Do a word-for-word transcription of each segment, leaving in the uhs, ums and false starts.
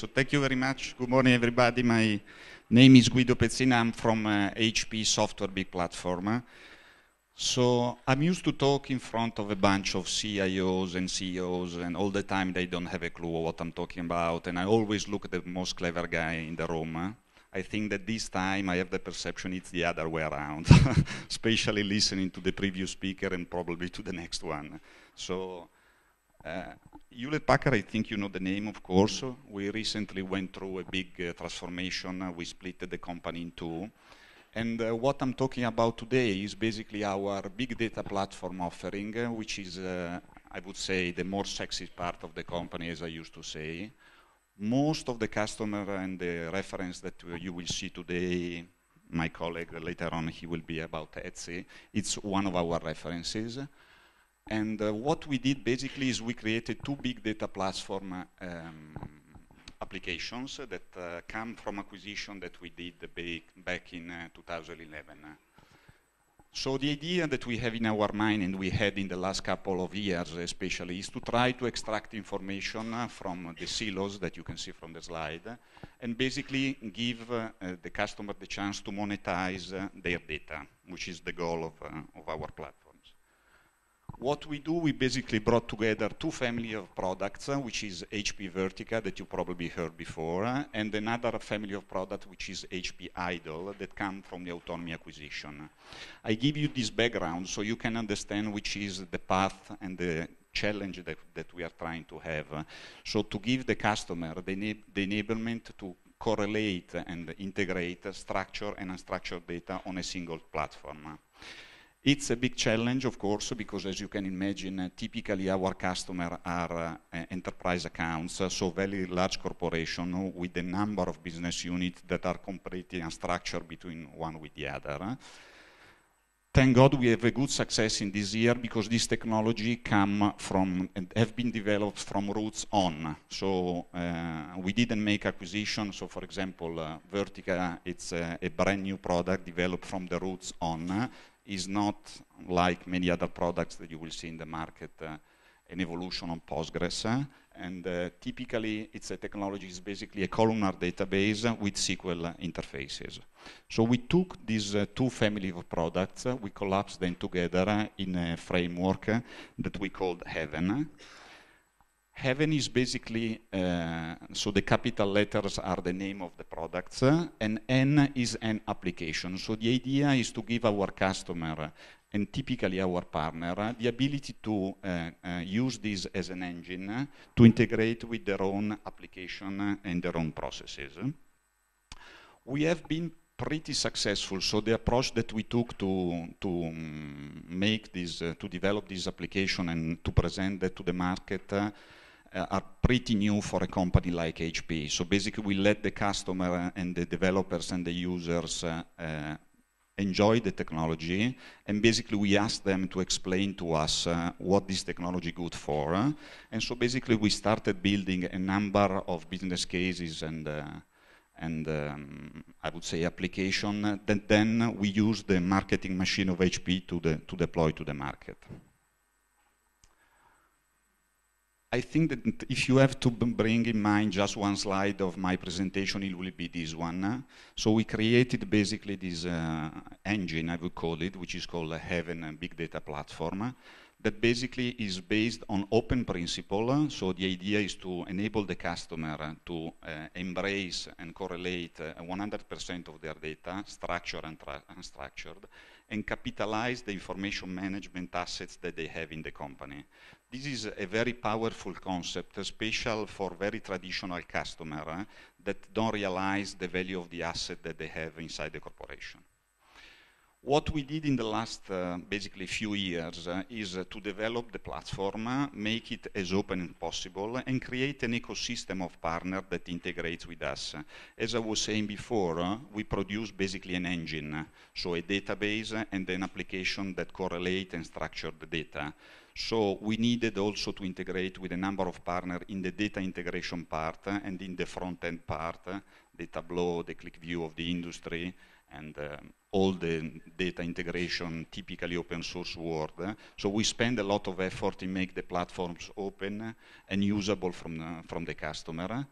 So thank you very much. Good morning, everybody. My name is Guido Pezzina. I'm from uh, H P Software Big Platform. So I'm used to talk in front of a bunch of C I Os and C E Os, and all the time they don't have a clue what I'm talking about. And I always look at the most clever guy in the room. I think that this time I have the perception it's the other way around, especially listening to the previous speaker and probably to the next one. So uh, Hewlett-Packard, I think you know the name, of course. We recently went through a big uh, transformation. We split the company in two. And uh, what I'm talking about today is basically our big data platform offering, uh, which is, uh, I would say, the more sexy part of the company, as I used to say. Most of the customer and the reference that uh, you will see today, my colleague uh, later on, he will be about Etsy. It's one of our references. And uh, what we did basically is we created two big data platform uh, um, applications that uh, come from acquisition that we did back in uh, two thousand eleven. So the idea that we have in our mind and we had in the last couple of years especially is to try to extract information uh, from the silos that you can see from the slide uh, and basically give uh, uh, the customer the chance to monetize uh, their data, which is the goal of, uh, of our platforms. What we do, we basically brought together two family of products, uh, which is H P Vertica that you probably heard before, uh, and another family of product which is H P Idol that come from the autonomy acquisition. I give you this background so you can understand which is the path and the challenge that, that we are trying to have. Uh, so to give the customer the, the enablement to correlate and integrate uh, structured and unstructured data on a single platform. It's a big challenge, of course, because as you can imagine, uh, typically our customers are uh, uh, enterprise accounts, uh, so very large corporations uh, with a number of business units that are completely unstructured between one with the other. Uh. Thank God we have a good success in this year because this technology come from and have been developed from roots on. So uh, we didn't make acquisitions. So for example, uh, Vertica, it's uh, a brand new product developed from the roots on. Uh, is not like many other products that you will see in the market, uh, an evolution on Postgres. Uh, and uh, typically, it's a technology, it's basically a columnar database uh, with S Q L uh, interfaces. So we took these uh, two families of products, uh, we collapsed them together uh, in a framework uh, that we called Haven. Haven is basically, uh, so the capital letters are the name of the products, uh, and N is an application. So the idea is to give our customer, and typically our partner, uh, the ability to uh, uh, use this as an engine uh, to integrate with their own application uh, and their own processes. We have been pretty successful, so the approach that we took to to um, make this, uh, to develop this application and to present that to the market uh, Uh, are pretty new for a company like H P. So basically we let the customer and the developers and the users uh, uh, enjoy the technology, and basically we ask them to explain to us uh, what this technology is good for. Uh, and so basically we started building a number of business cases and uh, and um, I would say application that then we use the marketing machine of H P to, the, to deploy to the market. I think that if you have to bring in mind just one slide of my presentation, it will be this one. So we created basically this uh, engine, I would call it, which is called Haven Big Data Platform, that basically is based on open principle. So the idea is to enable the customer to uh, embrace and correlate one hundred percent uh, of their data, structured and unstructured, and capitalize the information management assets that they have in the company. This is a very powerful concept, especially for very traditional customers eh, that don't realize the value of the asset that they have inside the corporation. What we did in the last uh, basically few years uh, is uh, to develop the platform, uh, make it as open as possible, and create an ecosystem of partners that integrates with us. As I was saying before, uh, we produce basically an engine, so a database and an application that correlate and structure the data. So we needed also to integrate with a number of partners in the data integration part uh, and in the front-end part, uh, the Tableau, the ClickView of the industry, and um, all the data integration, typically open source world. Uh, so we spend a lot of effort to make the platforms open and usable from, uh, from the customer.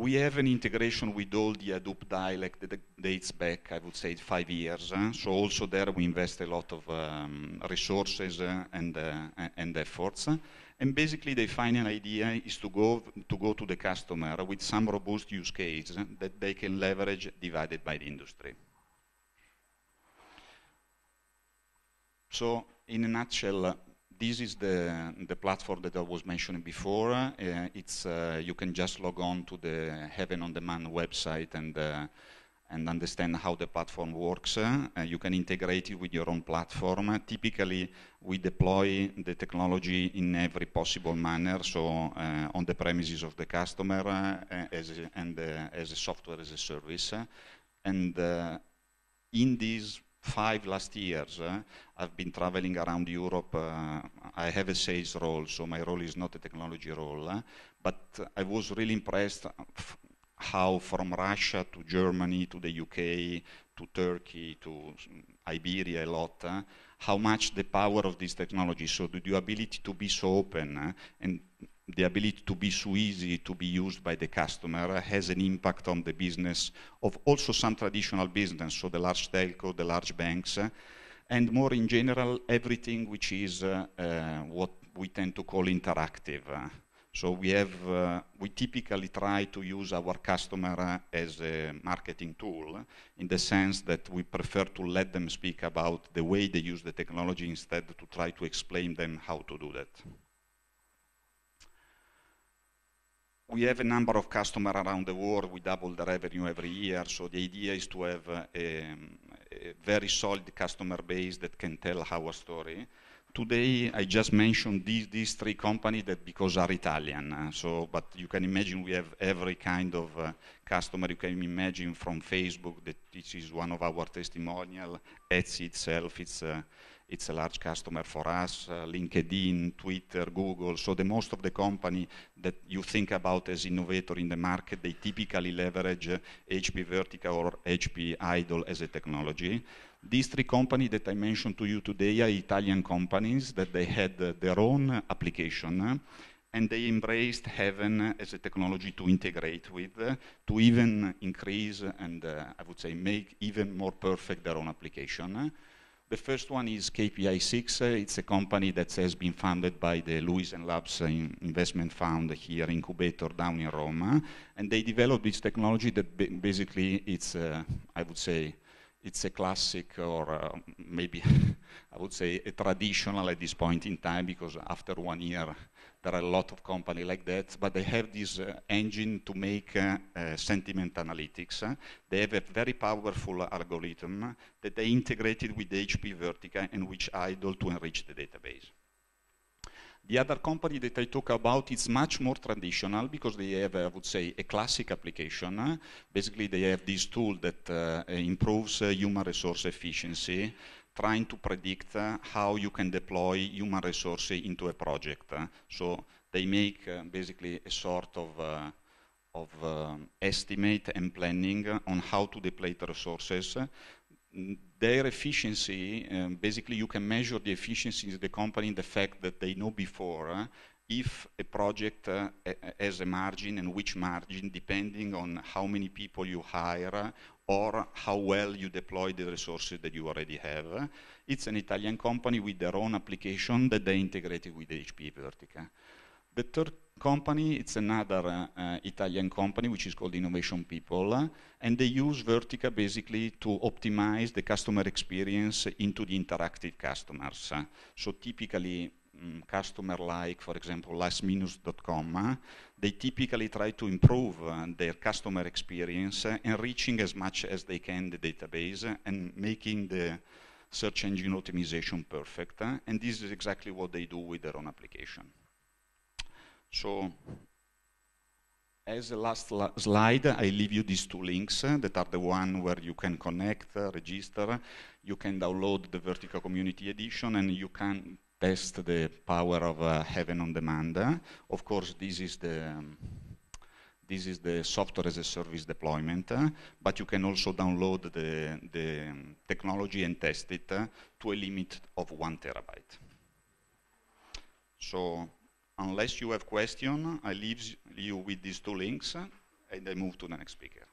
We have an integration with all the Hadoop dialect that dates back, I would say, five years. Eh? So also there we invest a lot of um, resources uh, and, uh, and efforts. And basically the final idea is to go, to go to the customer with some robust use case that they can leverage divided by the industry. So in a nutshell, this is the, the platform that I was mentioning before. Uh, it's, uh, you can just log on to the Heaven on Demand website and, uh, and understand how the platform works. Uh, you can integrate it with your own platform. Uh, typically, we deploy the technology in every possible manner, so uh, on the premises of the customer uh, as a, and uh, as a software as a service. Uh, and uh, in this five last years, uh, I've been traveling around Europe. Uh, I have a sales role, so my role is not a technology role, uh, but I was really impressed how from Russia to Germany to the U K to Turkey to Iberia a lot, uh, how much the power of this technology, so the, the ability to be so open uh, and the ability to be so easy to be used by the customer uh, has an impact on the business of also some traditional business, so the large telco, the large banks, uh, and more in general, everything which is uh, uh, what we tend to call interactive. Uh, so we have, uh, we typically try to use our customer uh, as a marketing tool, in the sense that we prefer to let them speak about the way they use the technology instead to try to explain them how to do that. We have a number of customers around the world. We double the revenue every year, so the idea is to have a, a, a very solid customer base that can tell our story. Today, I just mentioned these, these three companies that because are Italian, uh, so, but you can imagine we have every kind of uh, customer you can imagine, from Facebook, that this is one of our testimonial, Etsy itself, it's uh, it's a large customer for us, uh, LinkedIn, Twitter, Google, so the most of the company that you think about as innovator in the market, they typically leverage uh, H P Vertica or H P Idol as a technology. These three companies that I mentioned to you today are Italian companies that they had uh, their own uh, application, uh, and they embraced Heaven uh, as a technology to integrate with, uh, to even increase and uh, I would say make even more perfect their own application. Uh, The first one is K P I six. Uh, it's a company that has been founded by the Lewis and Labs uh, in investment fund here, incubator down in Rome, and they developed this technology that ba basically it's, uh, I would say, it's a classic or uh, maybe I would say a traditional at this point in time, because after one year there are a lot of companies like that, but they have this uh, engine to make uh, uh, sentiment analytics. Uh, they have a very powerful algorithm that they integrated with H P Vertica and with Idol to enrich the database. The other company that I talk about is much more traditional, because they have, I would say, a classic application. Uh, basically, they have this tool that uh, improves uh, human resource efficiency, trying to predict uh, how you can deploy human resources into a project. Uh, so they make uh, basically a sort of, uh, of uh, estimate and planning uh, on how to deploy the resources. Uh, Their efficiency, um, basically you can measure the efficiency of the company in the fact that they know before uh, if a project uh, a has a margin, and which margin, depending on how many people you hire uh, or how well you deploy the resources that you already have. It's an Italian company with their own application that they integrated with H P Vertica. The third company, it's another uh, uh, Italian company which is called Innovation People, uh, and they use Vertica basically to optimize the customer experience into the interactive customers. Uh, so typically um, customer like, for example, last minus dot com, uh, they typically try to improve uh, their customer experience, uh, enriching as much as they can the database uh, and making the search engine optimization perfect, uh, and this is exactly what they do with their own application. So, as a last la slide, I leave you these two links uh, that are the one where you can connect, uh, register, you can download the Vertica Community Edition, and you can test the power of uh, Heaven on Demand. Uh, of course, this is the um, this is the software as a service deployment, uh, but you can also download the the um, technology and test it uh, to a limit of one terabyte. So, unless you have questions, I leave you with these two links, and I move to the next speaker.